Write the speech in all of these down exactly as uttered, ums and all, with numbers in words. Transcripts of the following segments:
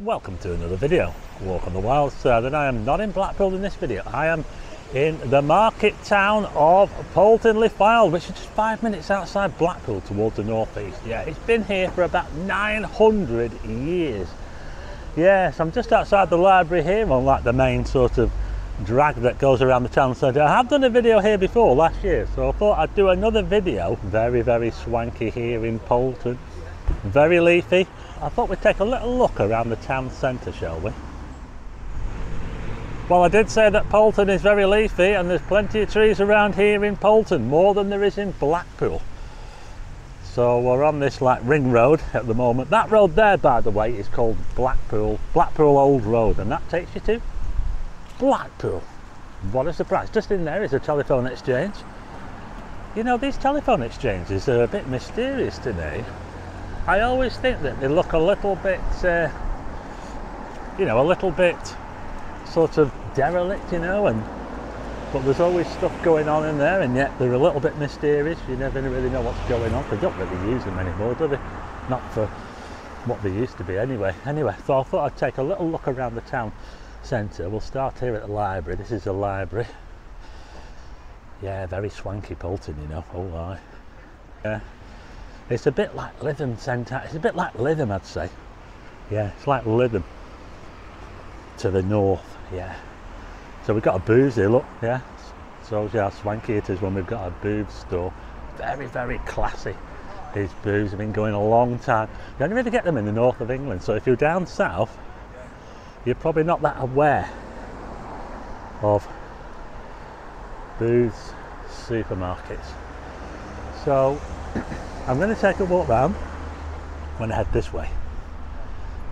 Welcome to another video, A Walk on the Wild Side, and I am not in Blackpool in this video. I am in the market town of Poulton-le-Fylde, which is just five minutes outside Blackpool towards the northeast. Yeah, it's been here for about nine hundred years. Yes, I'm just outside the library here on like the main sort of drag that goes around the town centre. I have done a video here before last year, so I thought I'd do another video. Very, very swanky here in Poulton. Very leafy. I thought we'd take a little look around the town centre, shall we? Well, I did say that Poulton is very leafy, and there's plenty of trees around here in Poulton, more than there is in Blackpool. So we're on this like ring road at the moment. That road there, by the way, is called Blackpool, Blackpool Old Road, and that takes you to Blackpool. What a surprise. Just in there is a telephone exchange. You know, these telephone exchanges are a bit mysterious today. I always think that they look a little bit, uh, you know, a little bit sort of derelict, you know, and but there's always stuff going on in there, and yet they're a little bit mysterious. You never really know what's going on. They don't really use them anymore, do they? Not for what they used to be, anyway. Anyway, so I thought I'd take a little look around the town centre. We'll start here at the library. This is the library. Yeah, very swanky Poulton, you know. Oh, aye. Yeah. It's a bit like Lytham St Annes. It's a bit like Lytham, I'd say. Yeah, it's like Lytham to the north. Yeah. So we've got a Booths here, look. Yeah. So yeah, swanky it is when we've got a Booths store. Very, very classy. These Booths have been going a long time. You only really get them in the north of England. So if you're down south, you're probably not that aware of Booths supermarkets. So. I'm going to take a walk round. I'm going to head this way.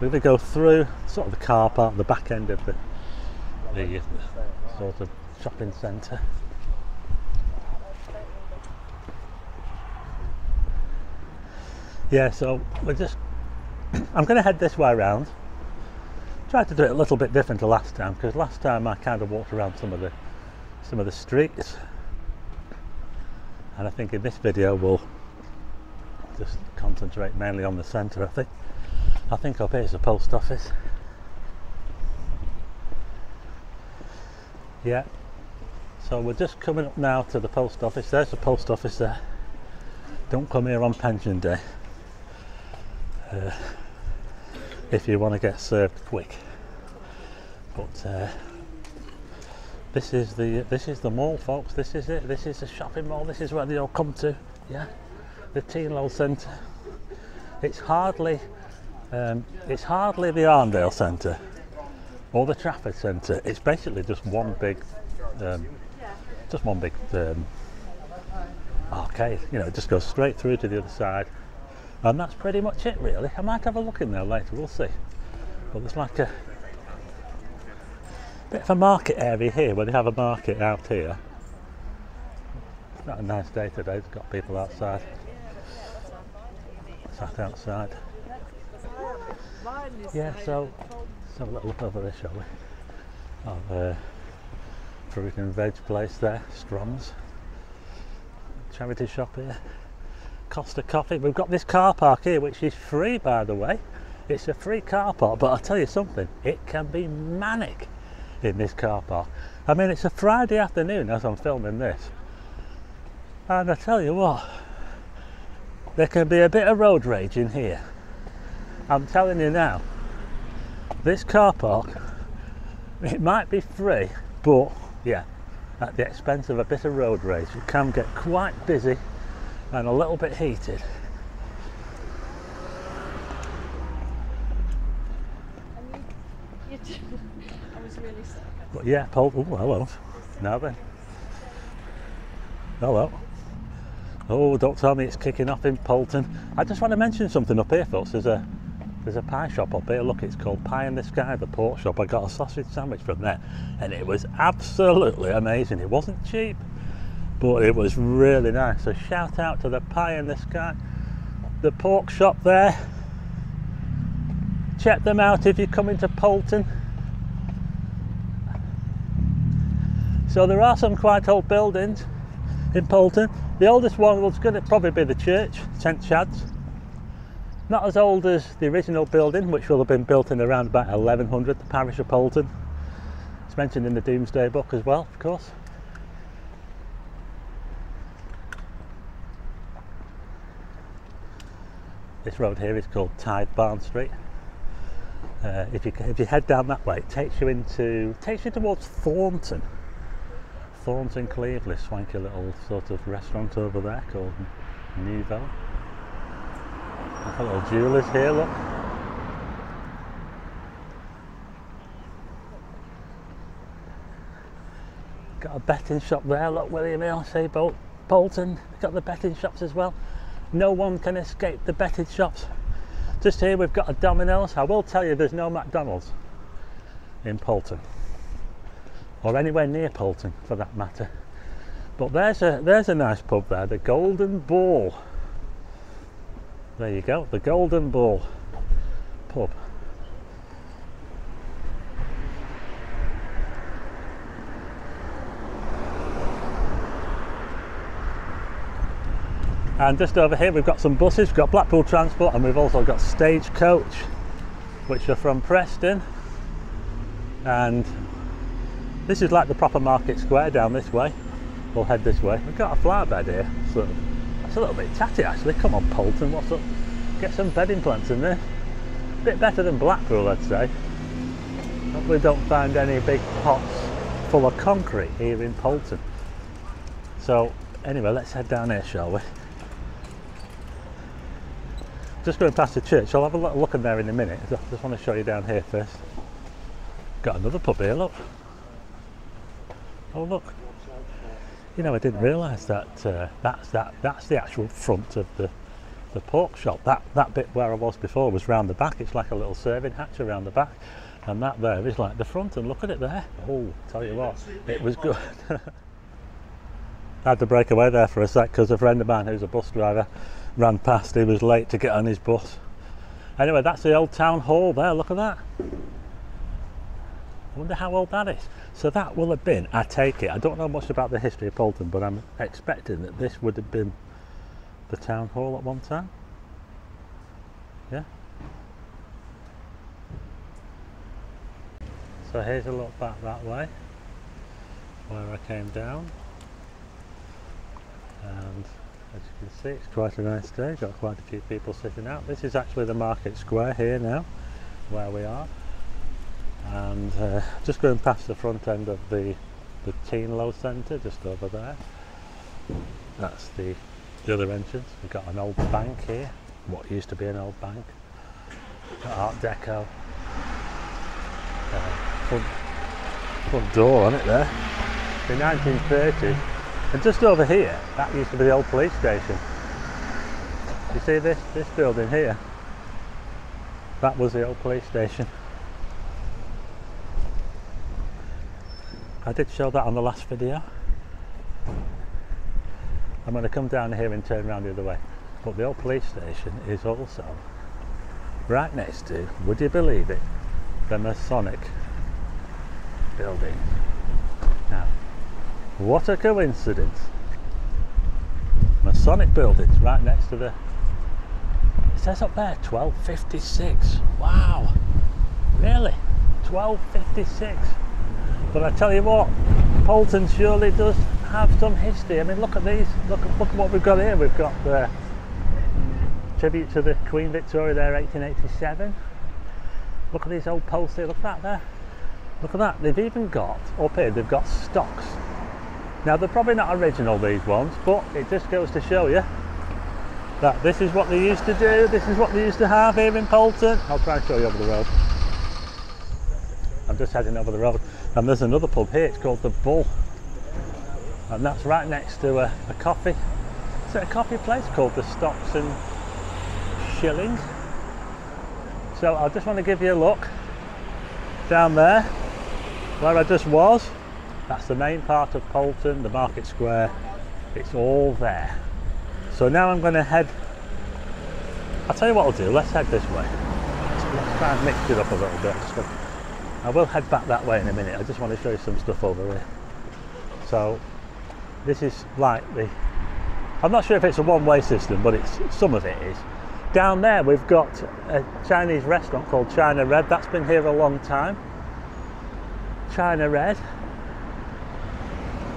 We're going to go through sort of the car park, the back end of the, the sort of shopping centre. Yeah, so we're just. I'm going to head this way round. Tried to do it a little bit different to last time, because last time I kind of walked around some of the some of the streets, and I think in this video we'll. Just concentrate mainly on the centre. I think I think up here's the post office. Yeah, so we're just coming up now to the post office. There's the post office there. Don't come here on pension day uh, if you want to get served quick. But uh, this is the this is the mall, folks. This is it. This is the shopping mall. This is where they all come to. Yeah. The Teanlowe Centre. It's hardly, um, it's hardly the Arndale Centre or the Trafford Centre. It's basically just one big, um, just one big um, arcade. You know, it just goes straight through to the other side, and that's pretty much it, really. I might have a look in there later. We'll see. But there's like a bit of a market area here where they have a market out here. It's not a nice day today. It's got people outside. Sat outside. Yeah, so let's have a little look over there, shall we? Of uh, fruit and veg place there, Strong's. Charity shop here. Costa Coffee. We've got this car park here, which is free, by the way. It's a free car park, but I'll tell you something, it can be manic in this car park. I mean, it's a Friday afternoon as I'm filming this, and I tell you what, there can be a bit of road rage in here. I'm telling you now, this car park, it might be free, but yeah, at the expense of a bit of road rage, it can get quite busy and a little bit heated. I mean, I was really sick. But yeah, Paul, oh, hello. Now then. Hello. Oh, don't tell me it's kicking off in Poulton. I just want to mention something up here, folks. There's a there's a pie shop up here. Look, it's called Pie in the Sky, the pork shop. I got a sausage sandwich from there, and it was absolutely amazing. It wasn't cheap, but it was really nice. So shout out to the Pie in the Sky, the pork shop there. Check them out if you're coming to Poulton. So there are some quite old buildings in Poulton. The oldest one was going to probably be the church, St Chad's. Not as old as the original building, which will have been built in around about eleven hundred, the parish of Poulton. It's mentioned in the Domesday Book as well, of course. This road here is called Tithe Barn Street. Uh, if you if you head down that way, it takes you into takes you towards Thornton. Thornton Cleveley, swanky little sort of restaurant over there called Nevell. A little jewellers here, look. Got a betting shop there, look, William L C, Bol Bolton. Got the betting shops as well. No one can escape the betting shops. Just here we've got a Domino's. I will tell you there's no McDonald's in Poulton, or anywhere near Poulton for that matter. But there's a there's a nice pub there, the Golden Ball. There you go, the Golden Ball pub. And just over here we've got some buses, we've got Blackpool Transport, and we've also got Stagecoach, which are from Preston. And this is like the proper market square down this way. We'll head this way. We've got a flowerbed here, so it's a little bit tatty actually. Come on Poulton, what's up? Get some bedding plants in there. A bit better than Blackpool, I'd say. Hopefully don't find any big pots full of concrete here in Poulton. So anyway, let's head down here, shall we? Just going past the church, I'll have a look in there in a minute. I just want to show you down here first. Got another pub here, look. Oh look, you know, I didn't realise that uh, that's that that's the actual front of the the pork shop. That that bit where I was before was round the back. It's like a little serving hatch around the back, and that there is like the front. And look at it there. Oh, tell you what, it was good. I had to break away there for a sec because a friend of mine who's a bus driver ran past. He was late to get on his bus. Anyway, that's the old town hall there, look at that. I wonder how old that is. So that will have been, I take it, I don't know much about the history of Poulton, but I'm expecting that this would have been the town hall at one time. Yeah. So here's a look back that way, where I came down. And as you can see, it's quite a nice day, got quite a few people sitting out. This is actually the market square here now, where we are. And uh, just going past the front end of the, the Teanlowe Centre, just over there. That's the, the other entrance. We've got an old bank here, what used to be an old bank. Got Art Deco. Uh, front, front door on it there. The nineteen thirties. And just over here, that used to be the old police station. You see this, this building here? That was the old police station. I did show that on the last video. I'm going to come down here and turn around the other way. But the old police station is also right next to, would you believe it, the Masonic building. Now, what a coincidence! Masonic buildings right next to the. It says up there twelve fifty-six. Wow, really? twelve fifty-six. But I tell you what, Poulton surely does have some history. I mean, look at these. Look, look at what we've got here. We've got the tribute to the Queen Victoria there, eighteen eighty-seven. Look at these old posts here. Look at that there. Look at that. They've even got up here. They've got stocks. Now they're probably not original, these ones, but it just goes to show you that this is what they used to do, this is what they used to have here in Poulton. I'll try and show you over the road. I'm just heading over the road, and there's another pub here, it's called The Bull, and that's right next to a, a coffee, it's a coffee place called the Stocks and Shilling. So I just want to give you a look down there where I just was. That's the main part of Poulton, the market square, it's all there. So now I'm going to head, I'll tell you what I'll do, let's head this way. Let's, let's try and mix it up a little bit. So I will head back that way in a minute, I just want to show you some stuff over here. So this is like the, I'm not sure if it's a one-way system, but it's some of it is. down there we've got a Chinese restaurant called China Red. That's been here a long time. China Red.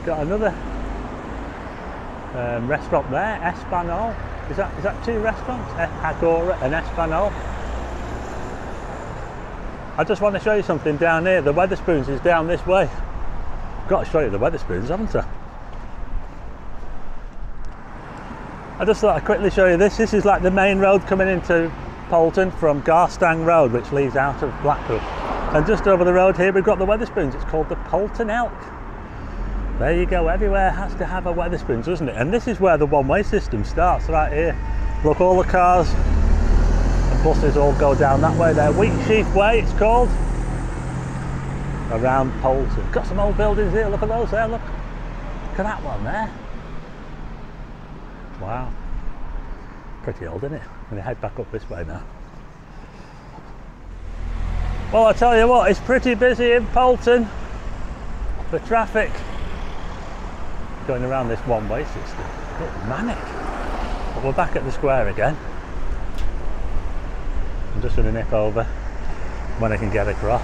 Got another um, restaurant there, Espanol. Is that, is that two restaurants? Agora and Espanol. I just want to show you something down here. The Wetherspoons is down this way. I've got to show you the Wetherspoons, haven't I? I just thought I'd quickly show you this. This is like the main road coming into Poulton from Garstang Road, which leads out of Blackpool. And just over the road here, we've got the Wetherspoons. It's called the Poulton Elk. There you go, everywhere has to have a Wetherspoons, doesn't it? And this is where the one-way system starts, right here. Look, all the cars and buses all go down that way there. Wheat Sheaf Way, it's called. Around Poulton. Got some old buildings here, look at those there, look. Look at that one there. Wow, pretty old, isn't it? I'm going to head back up this way now. Well, I tell you what, it's pretty busy in Poulton. The traffic going around this one-way system, a bit manic. But we're back at the square again. I'm just going to nip over when I can get across.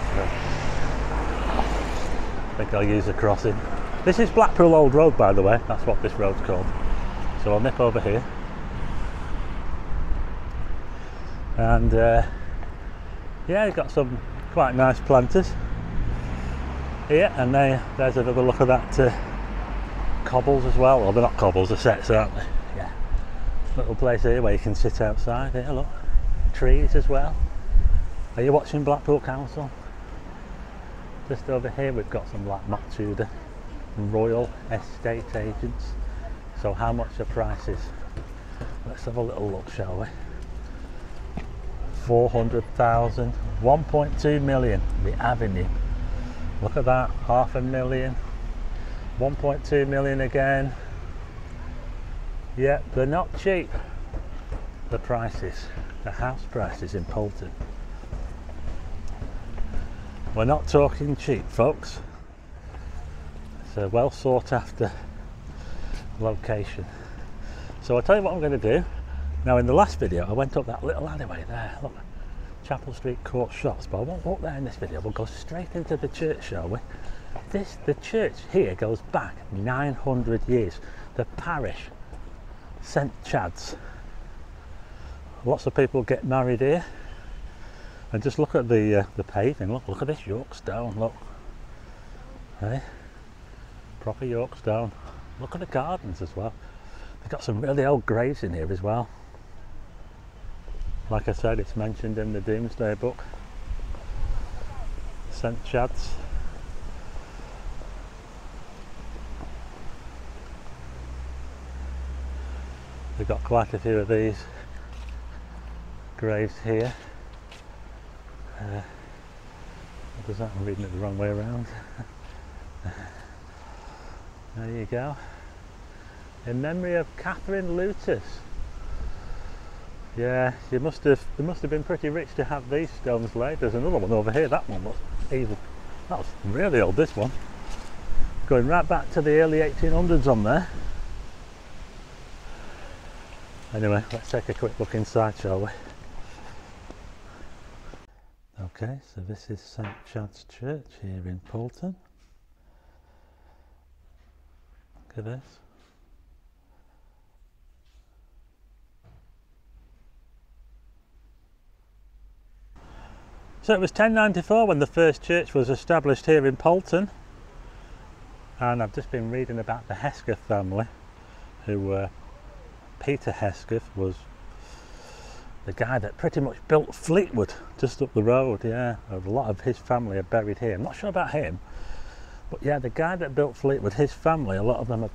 I think I'll use the crossing. This is Blackpool Old Road, by the way. That's what this road's called. So I'll nip over here and uh, yeah, you've got some quite nice planters here, and they, there's another look at that uh, cobbles as well. Well, they're not cobbles, they're sets, aren't they? Yeah. Little place here where you can sit outside here, look. Trees as well. Are you watching Blackpool Council? Just over here we've got some like Matt Tudor, Royal Estate Agents. So how much the price is? Let's have a little look, shall we? four hundred thousand, one point two million, the avenue. Look at that, half a million. one point two million again. Yeah, they're not cheap. The prices, the house prices in Poulton. We're not talking cheap, folks. It's a well sought after location. So I'll tell you what I'm going to do now. In the last video I went up that little alleyway there, look, Chapel Street Court Shops, but I won't walk there in this video. We'll go straight into the church, shall we? This, the church here goes back nine hundred years. The parish, St Chad's. Lots of people get married here, and just look at the uh, the paving. Look, look at this York Stone. Look, hey, proper York Stone. Look at the gardens as well. They've got some really old graves in here as well. Like I said, it's mentioned in the Domesday Book. St Chad's. They've got quite a few of these graves here. Uh, what was that? I'm reading it the wrong way around. There you go. In memory of Catherine Lutus. Yeah, you must have, it must have been pretty rich to have these stones laid. There's another one over here. That one was evil. That was really old, this one. Going right back to the early eighteen hundreds on there. Anyway, let's take a quick look inside, shall we? Okay, so this is St Chad's Church here in Poulton. Look at this. So it was ten ninety-four when the first church was established here in Poulton, and I've just been reading about the Hesketh family, who were, Peter Hesketh was the guy that pretty much built Fleetwood just up the road. Yeah, a lot of his family are buried here. I'm not sure about him. But yeah, the guy that built Fleetwood, his family, a lot of them are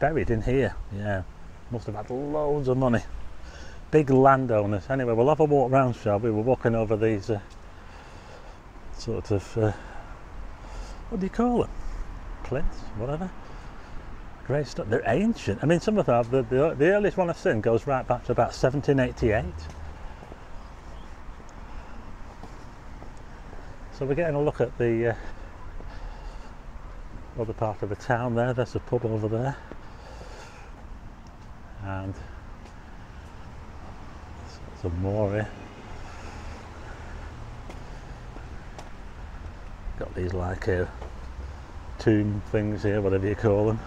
buried in here. Yeah, must have had loads of money. Big landowners. Anyway, we'll have a walk round, shall we? We're walking over these uh, sort of, uh, what do you call them? Plinths, whatever. Great stuff. They're ancient. I mean, some of them, the, the, the earliest one I've seen goes right back to about seventeen eighty-eight. So we're getting a look at the uh, other part of the town there. There's a pub over there, and some more here. Got these like uh, tomb things here, whatever you call them.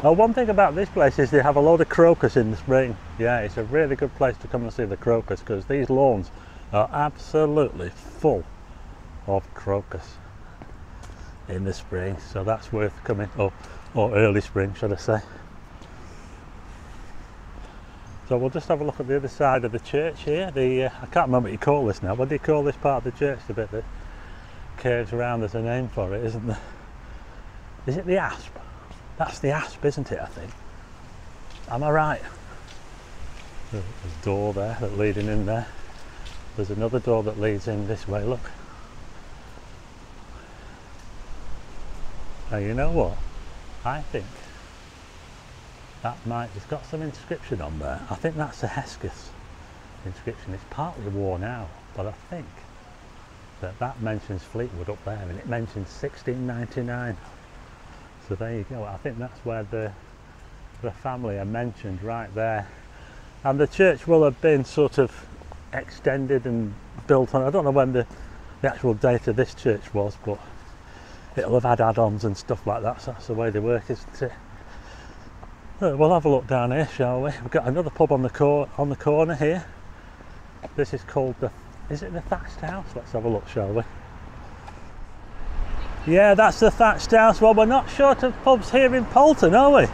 Oh, one thing about this place is they have a load of crocus in the spring. Yeah, it's a really good place to come and see the crocus, because these lawns are absolutely full of crocus in the spring, so that's worth coming, or, or early spring should I say. So we'll just have a look at the other side of the church here. The uh, I can't remember what you call this now. What do you call this part of the church, the bit that curves around? There's a name for it, isn't there? Is it the asp? That's the asp, isn't it, I think? Am I right? There's a door there that's leading in there. There's another door that leads in this way, look. Now you know what? I think that might, it's got some inscription on there. I think that's a Hesketh inscription. It's partly worn out, but I think that that mentions Fleetwood up there, and it mentions sixteen ninety-nine. So there you go. I think that's where the the family are mentioned, right there. And the church will have been sort of extended and built on. I don't know when the, the actual date of this church was, but it'll have had add-ons and stuff like that, so that's the way they work, isn't it? We'll have a look down here, shall we? We've got another pub on the cor on the corner here. This is called the, is it the Thatched House? Let's have a look, shall we? Yeah, that's the Thatched House. Well, we're not short of pubs here in Poulton, are we?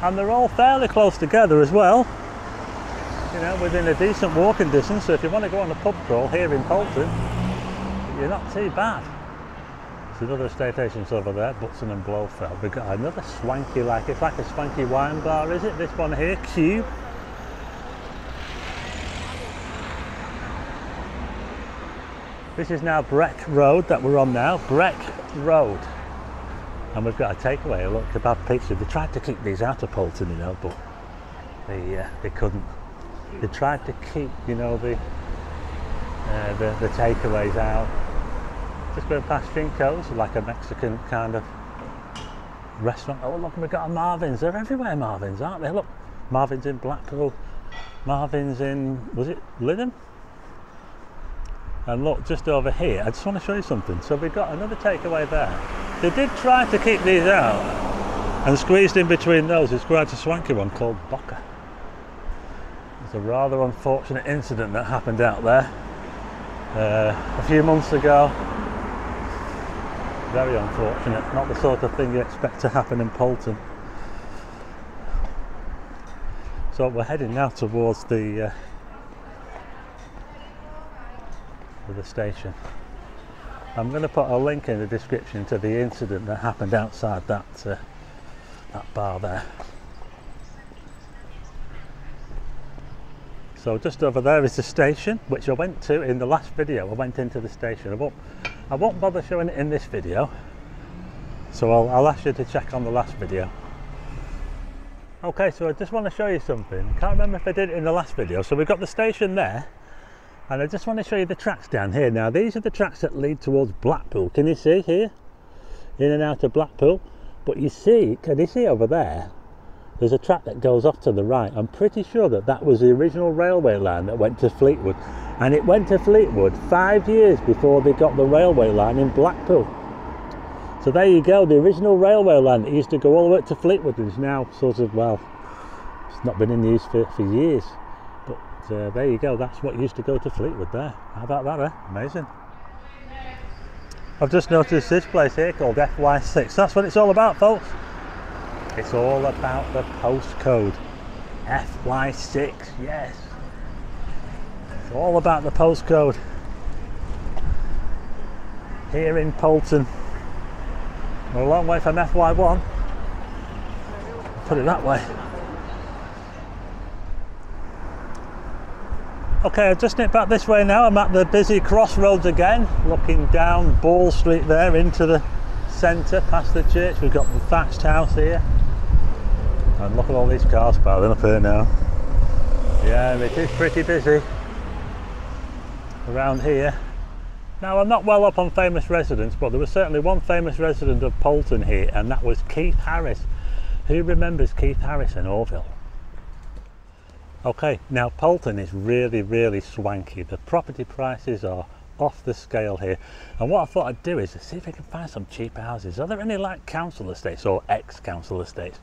And they're all fairly close together as well, you know, within a decent walking distance. So if you want to go on a pub crawl here in Poulton, you're not too bad. There's another estate agent's over there, Butson and Blofeld. We've got another swanky, like, it's like a swanky wine bar, is it? This one here, Q. This is now Breck Road that we're on now, Breck Road. And we've got a takeaway, a little kebab pizza. They tried to keep these out of Poulton, you know, but they uh, they couldn't. They tried to keep, you know, the uh, the, the takeaways out. Just going past Finco's, like a Mexican kind of restaurant. Oh look, we've got a Marvin's. They're everywhere, Marvin's, aren't they? Look, Marvin's in Blackpool, Marvin's in, was it Lytham? And look, just over here, I just want to show you something. So we've got another takeaway there. They did try to keep these out, and squeezed in between those is quite a swanky one called Bocker. It's a rather unfortunate incident that happened out there uh, a few months ago. Very unfortunate, not the sort of thing you expect to happen in Poulton. So we're heading now towards the uh, the station. I'm going to put a link in the description to the incident that happened outside that uh, that bar there. So just over there is the station, which I went to in the last video. I went into the station. I won't, I won't bother showing it in this video, so I'll, I'll ask you to check on the last video. Okay, so I just want to show you something. I can't remember if I did it in the last video. So we've got the station there, and I just want to show you the tracks down here. Now these are the tracks that lead towards Blackpool. Can you see here? In and out of Blackpool. But you see, can you see over there? There's a track that goes off to the right. I'm pretty sure that that was the original railway line that went to Fleetwood, and it went to Fleetwood five years before they got the railway line in Blackpool. So there you go, the original railway line that used to go all the way up to Fleetwood is now sort of, well, it's not been in use for, for years, but uh, there you go, that's what used to go to Fleetwood there. How about that, eh? Amazing. I've just noticed this place here called F Y six. That's what it's all about, folks. It's all about the postcode, F Y six, yes. It's all about the postcode here in Poulton. We're a long way from F Y one, put it that way. Okay, I've just nipped back this way now. I'm at the busy crossroads again, looking down Ball Street there into the centre, past the church. We've got the Thatched House here. And look at all these cars piling up here now. Yeah, it is pretty busy around here. Now, I'm not well up on famous residents, but there was certainly one famous resident of Poulton here, and that was Keith Harris. Who remembers Keith Harris in Orville? Okay, now Poulton is really, really swanky. The property prices are off the scale here. And what I thought I'd do is see if I can find some cheap houses. Are there any like council estates or ex-council estates?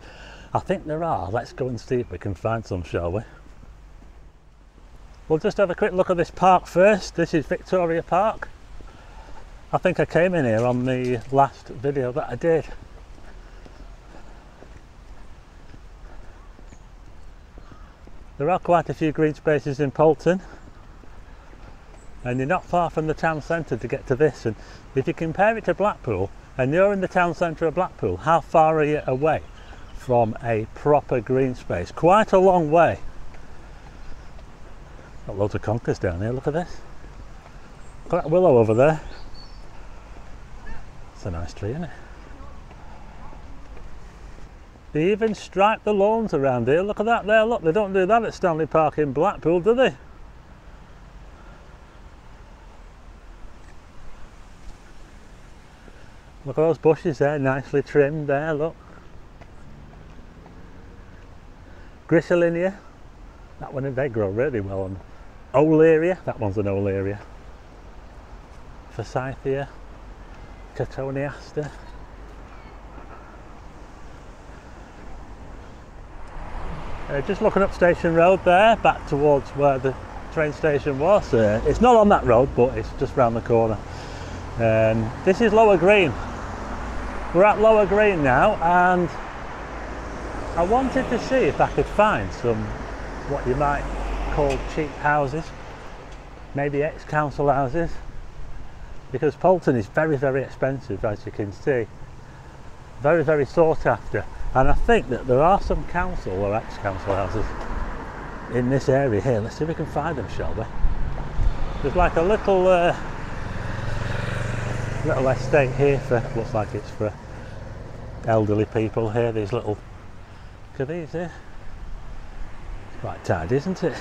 I think there are. Let's go and see if we can find some, shall we? We'll just have a quick look at this park first. This is Victoria Park. I think I came in here on the last video that I did. There are quite a few green spaces in Poulton, and you're not far from the town centre to get to this. And if you compare it to Blackpool, and you're in the town centre of Blackpool, how far are you away from a proper green space? Quite a long way. Got loads of conkers down here, look at this. Look at that willow over there. It's a nice tree, isn't it? They even stripe the lawns around here. Look at that there, look, they don't do that at Stanley Park in Blackpool, do they? Look at those bushes there, nicely trimmed there, look. Grisselinia, that one, they grow really well on. Olearia, that one's an Olearia. Forsythia, Cotoneaster. Uh, just looking up Station Road there, back towards where the train station was. Uh, it's not on that road, but it's just round the corner. Um, this is Lower Green. We're at Lower Green now, and I wanted to see if I could find some what you might call cheap houses, maybe ex-council houses, because Poulton is very, very expensive, as you can see. Very, very sought after. And I think that there are some council or ex-council houses in this area here. Let's see if we can find them, shall we? There's like a little uh, little estate here for, looks like it's for elderly people here. These little, look at these here. It's quite tidy, isn't it?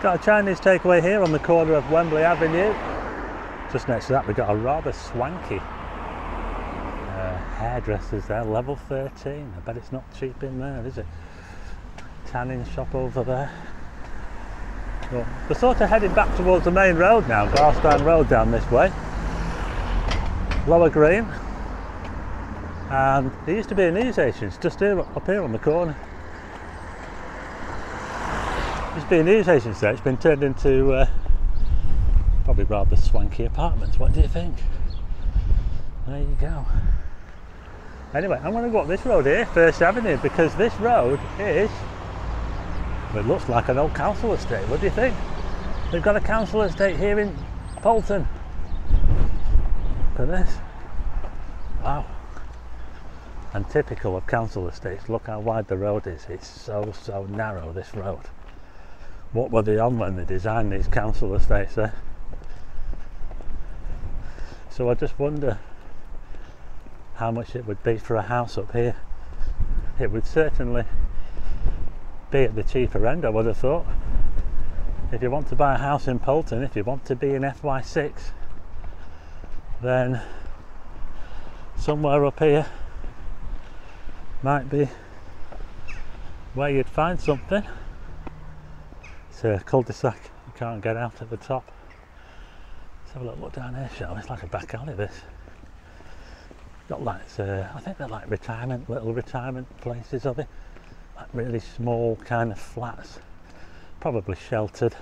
Got a Chinese takeaway here on the corner of Wembley Avenue. Just next to that we've got a rather swanky uh, hairdresser's there, level thirteen. I bet it's not cheap in there, is it? Tanning shop over there. Well, we're sort of headed back towards the main road now, Garstang Road down this way. Lower Green. And there used to be a newsagent's just here, up here on the corner. There used to be a newsagent's there, it's been turned into uh, probably rather swanky apartments. What do you think? There you go. Anyway, I'm going to go up this road here, First Avenue, because this road is, well, it looks like an old council estate. What do you think? They've got a council estate here in Poulton. Look at this. Wow. And typical of council estates, look how wide the road is. It's so, so narrow, this road. What were they on when they designed these council estates there? So I just wonder how much it would be for a house up here. It would certainly be at the cheaper end, I would have thought. If you want to buy a house in Poulton, if you want to be in F Y six, then somewhere up here might be where you'd find something. It's a cul-de-sac, you can't get out at the top. Let's have a little look down here, shall we? It's like a back alley, this. Got like, uh, I think they're like retirement, little retirement places of it. Like really small kind of flats, probably sheltered.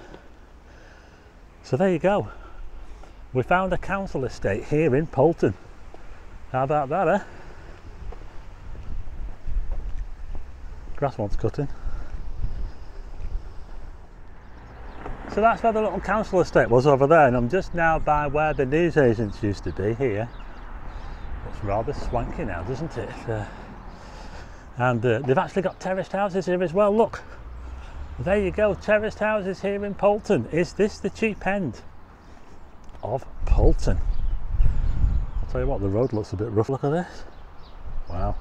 So there you go. We found a council estate here in Poulton. How about that, eh? Grass wants cutting. So that's where the little council estate was over there, and I'm just now by where the newsagents used to be here. It's rather swanky now, doesn't it? Uh, and uh, they've actually got terraced houses here as well, look. There you go, terraced houses here in Poulton. Is this the cheap end of Poulton? I'll tell you what, the road looks a bit rough. Look at this. Wow.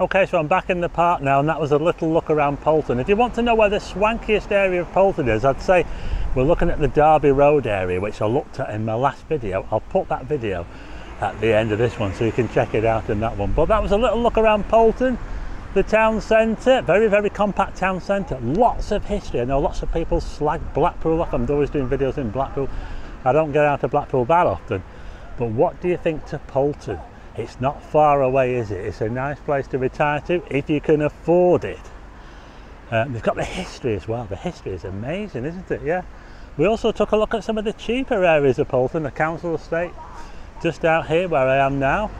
Okay, so I'm back in the park now, and that was a little look around Poulton. If you want to know where the swankiest area of Poulton is, I'd say we're looking at the Derby Road area, which I looked at in my last video. I'll put that video at the end of this one, so you can check it out in that one. But that was a little look around Poulton, the town centre. Very, very compact town centre. Lots of history. I know lots of people slag Blackpool off. I'm always doing videos in Blackpool. I don't get out of Blackpool that often. But what do you think to Poulton? It's not far away, is it? It's a nice place to retire to if you can afford it. Um, they've got the history as well. The history is amazing, isn't it? Yeah. We also took a look at some of the cheaper areas of Poulton, the council estate, just out here where I am now.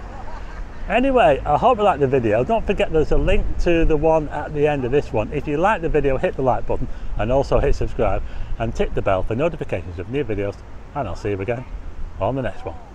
Anyway, I hope you liked the video. Don't forget there's a link to the one at the end of this one. If you like the video, hit the like button and also hit subscribe and tick the bell for notifications of new videos. And I'll see you again on the next one.